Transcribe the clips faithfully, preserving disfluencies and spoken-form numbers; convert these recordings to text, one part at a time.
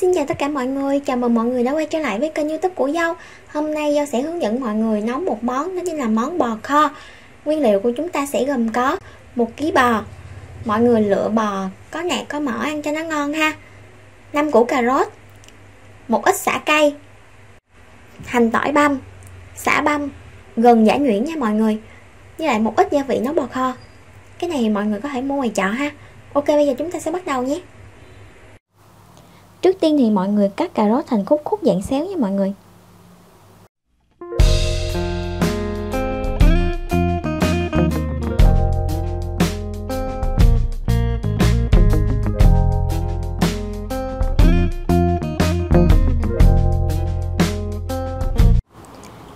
Xin chào tất cả mọi người, chào mừng mọi người đã quay trở lại với kênh YouTube của Dâu. Hôm nay Dâu sẽ hướng dẫn mọi người nấu một món, đó chính là món bò kho. Nguyên liệu của chúng ta sẽ gồm có một ký bò. Mọi người lựa bò có nạc có mỏ ăn cho nó ngon ha. năm củ cà rốt, một ít sả cay, hành tỏi băm, sả băm, gừng giã nhuyễn nha mọi người, với lại một ít gia vị nấu bò kho. Cái này mọi người có thể mua ngoài chợ ha. Ok, bây giờ chúng ta sẽ bắt đầu nhé. Trước tiên thì mọi người cắt cà rốt thành khúc khúc dạng xéo nha mọi người.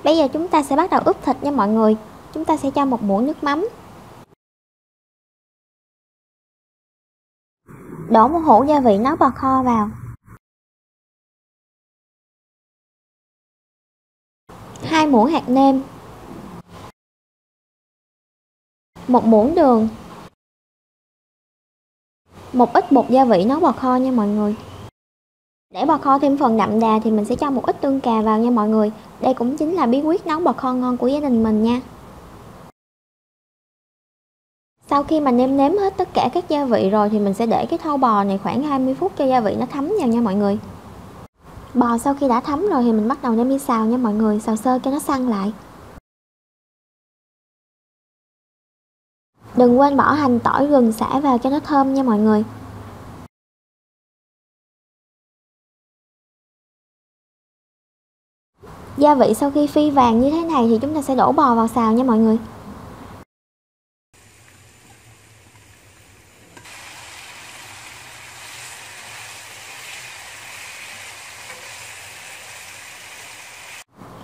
Bây giờ chúng ta sẽ bắt đầu ướp thịt nha mọi người. Chúng ta sẽ cho một muỗng nước mắm, đổ một hũ gia vị nấu bò kho vào. Hai muỗng hạt nêm, một muỗng đường, một ít bột gia vị nấu bò kho nha mọi người. Để bò kho thêm phần đậm đà thì mình sẽ cho một ít tương cà vào nha mọi người. Đây cũng chính là bí quyết nấu bò kho ngon của gia đình mình nha. Sau khi mà nêm nếm hết tất cả các gia vị rồi thì mình sẽ để cái thau bò này khoảng hai mươi phút cho gia vị nó thấm vào nha mọi người. Bò sau khi đã thấm rồi thì mình bắt đầu đem đi xào nha mọi người, xào sơ cho nó săn lại. Đừng quên bỏ hành tỏi gừng sả vào cho nó thơm nha mọi người. Gia vị sau khi phi vàng như thế này thì chúng ta sẽ đổ bò vào xào nha mọi người.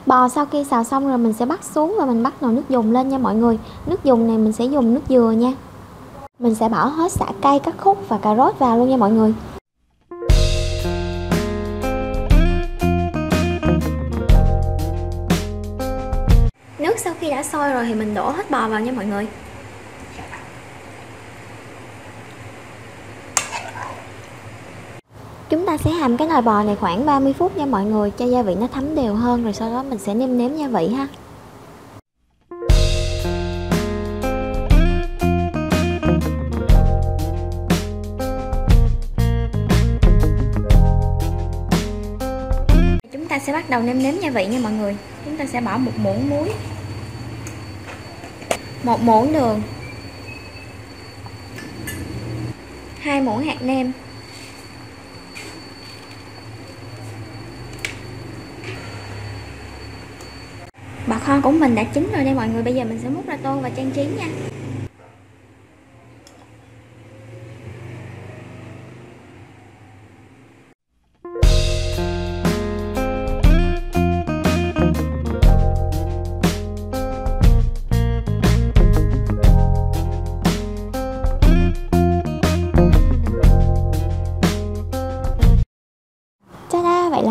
Bò sau khi xào xong rồi mình sẽ bắt xuống và mình bắt nồi nước dùng lên nha mọi người. Nước dùng này mình sẽ dùng nước dừa nha. Mình sẽ bỏ hết sả cay cắt khúc và cà rốt vào luôn nha mọi người. Nước sau khi đã sôi rồi thì mình đổ hết bò vào nha mọi người. Chúng ta sẽ hầm cái nồi bò này khoảng ba mươi phút nha mọi người, cho gia vị nó thấm đều hơn, rồi sau đó mình sẽ nêm nếm gia vị ha. Chúng ta sẽ bắt đầu nêm nếm gia vị nha mọi người. Chúng ta sẽ bỏ một muỗng muối, một muỗng đường, hai muỗng hạt nêm, kho của mình đã chín rồi đây mọi người. Bây giờ mình sẽ múc ra tô và trang trí nha.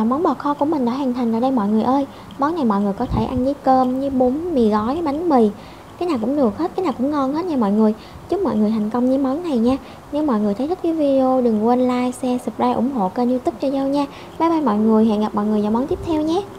Món bò kho của mình đã hoàn thành rồi đây mọi người ơi. Món này mọi người có thể ăn với cơm, với bún, mì gói, bánh mì, cái nào cũng được hết, cái nào cũng ngon hết nha mọi người. Chúc mọi người thành công với món này nha. Nếu mọi người thấy thích cái video đừng quên like, share, subscribe, ủng hộ kênh YouTube cho Dâu nha. Bye bye mọi người, hẹn gặp mọi người vào món tiếp theo nhé.